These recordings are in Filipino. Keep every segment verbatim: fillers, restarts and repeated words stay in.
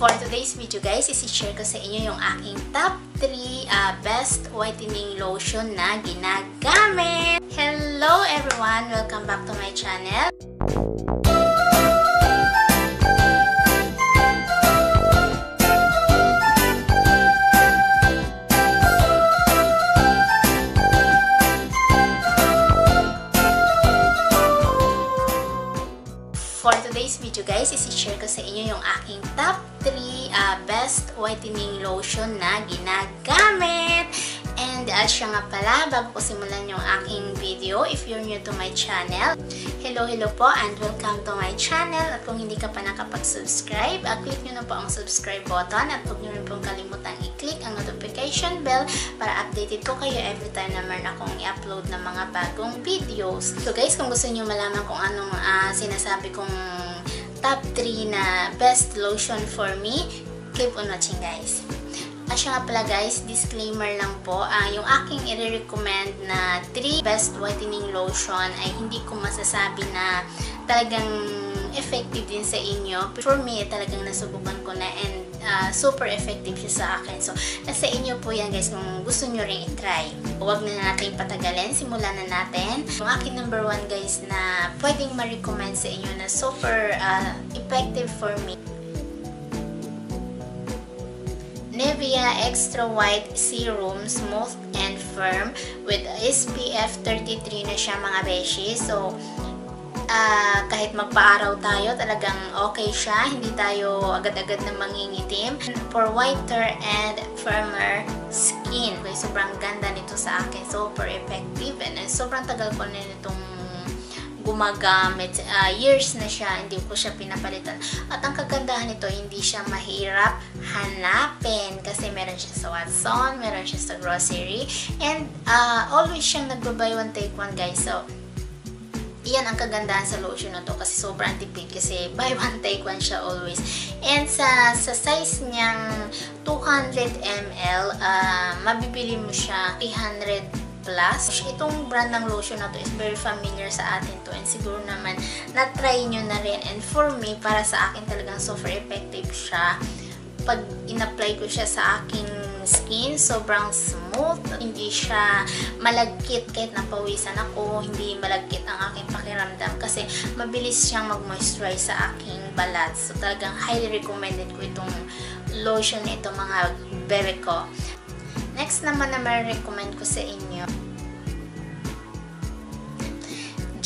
For today's video guys, isi-share ko sa inyo yung aking top three uh, best whitening lotion na ginagamit. Hello everyone! Welcome back to my channel. For today's video guys, isi-share ko sa inyo yung aking top three uh, best whitening lotion na ginagamit. And uh, siya nga pala, bago ko simulan yung aking video, if you're new to my channel, hello hello po and welcome to my channel. At kung hindi ka pa nakapag-subscribe, uh, click nyo na po ang subscribe button at huwag nyo rin pong kalimutan i-click ang notification bell para updated po kayo every time na meron akong i-upload ng mga bagong videos. So guys, kung gusto nyo malaman kung anong uh, sinasabi kong top three na best lotion for me, keep on watching guys. Asya nga pala guys, disclaimer lang po, uh, yung aking i-recommend na three best whitening lotion ay hindi ko masasabi na talagang effective din sa inyo. For me, talagang nasubukan ko na and uh, super effective siya sa akin. So, nasa inyo po yan guys kung gusto nyo rin i-try. Huwag na natin patagalin, simulan na natin. Yung aking number one guys na pwedeng ma-recommend sa inyo na super uh, effective for me. Nivea Extra White Serum Smooth and Firm with S P F thirty-three na siya mga beshi. So, uh, kahit magpa-araw tayo, talagang okay siya. Hindi tayo agad-agad na mangingitim. For whiter and firmer skin. Okay, sobrang ganda nito sa akin. Super effective. And uh, sobrang tagal ko na nitong gumagamit. Uh, years na siya, hindi ko siya pinapalitan. At ang kagandahan nito, hindi siya mahirap hanapin kasi meron siya sa Watson, meron siya sa grocery, and uh, always siyang nagba-buy one take one guys. So, iyan ang kagandahan sa lotion na to kasi sobrang tipid kasi buy one take one siya always. And sa, sa size niyang two hundred milliliters, uh, mabibili mo siya three hundred plus. Itong brand ng lotion na to is very familiar sa atin to and siguro naman na-try nyo na rin, and for me, para sa akin talagang super effective siya. Pag in-apply ko siya sa aking skin, sobrang smooth, hindi siya malagkit kahit napawisan ako, hindi malagkit ang aking pakiramdam kasi mabilis siyang mag-moisturize sa aking balat. So talagang highly recommended ko itong lotion na ito mga bebe ko. Next naman na ma-recommend ko sa inyo,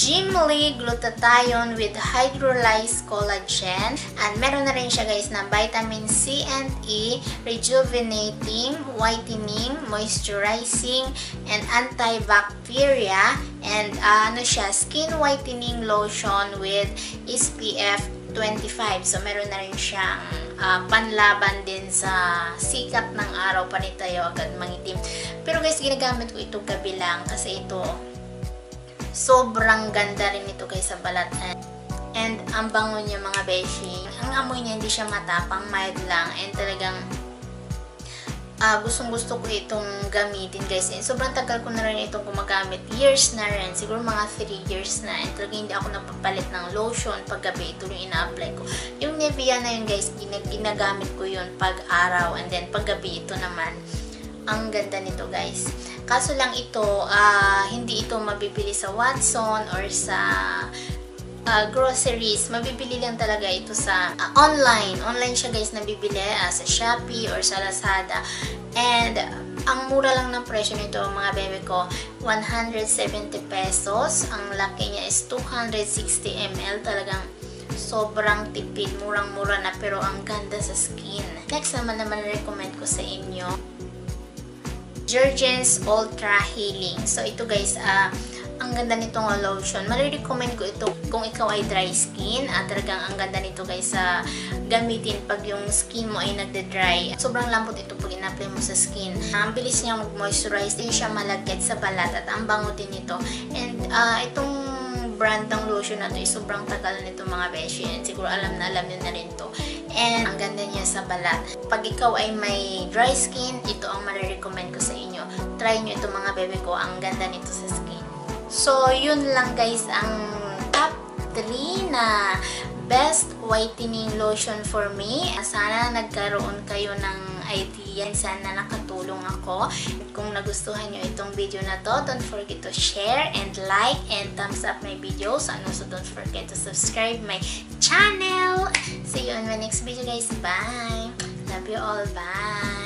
Gimli Glutathione with Hydrolyzed Collagen. And meron na rin siya guys na vitamin C and E, rejuvenating, whitening, moisturizing, and antibacteria. And uh, ano siya, skin whitening lotion with S P F twenty-five. So meron na rin siyang Uh, panlaban din sa sikat ng araw, panitayo agad mangitim. Pero guys, ginagamit ko ito gabi lang kasi ito sobrang ganda rin ito guys sa balat. And ang bango niya mga beshi. Ang amoy niya hindi siya matapang, mild lang, and talagang Uh, gustong gusto ko itong gamitin guys, and sobrang tagal ko na rin itong gumagamit, years na rin, siguro mga three years na, and talaga hindi ako napapalit ng lotion paggabi, ito yung ina-apply ko. Yung Nivea na yun guys, ginagamit ko yun pag araw, and then paggabi ito naman. Ang ganda nito guys, kaso lang ito uh, hindi ito mabibili sa Watson or sa Uh, groceries. Mabibili lang talaga ito sa uh, online. Online siya guys, nabibili uh, sa Shopee or sa Lazada. And uh, ang mura lang ng presyo nito mga bebe ko, one hundred seventy pesos. Ang laki niya is two hundred sixty milliliters. Talagang sobrang tipid. Murang-mura na pero ang ganda sa skin. Next naman naman recommend ko sa inyo, Jergens Ultra Healing. So ito guys, ah uh, ang ganda nitong lotion. Marirecommend ko ito kung ikaw ay dry skin. At talagang ang ganda nito guys sa uh, gamitin pag yung skin mo ay nagde-dry. Sobrang lambot ito pag in-apply mo sa skin. Ang bilis niya mag-moisturize. Hindi siya malagkit sa balat at ang bango din nito. And uh, itong brand ng lotion na ito is sobrang tagal nito mga beshi. And siguro alam na alam niyo na rin to. And ang ganda niya sa balat. Pag ikaw ay may dry skin, ito ang marirecommend ko sa inyo. Try nyo ito mga bebe ko. Ang ganda nito sa skin. So, yun lang guys ang top three na best whitening lotion for me. Sana nagkaroon kayo ng idea. Sana nakatulong ako. Kung nagustuhan nyo itong video na to, don't forget to share and like and thumbs up my videos. And also don't forget to subscribe my channel. See you in my next video guys. Bye! Love you all. Bye!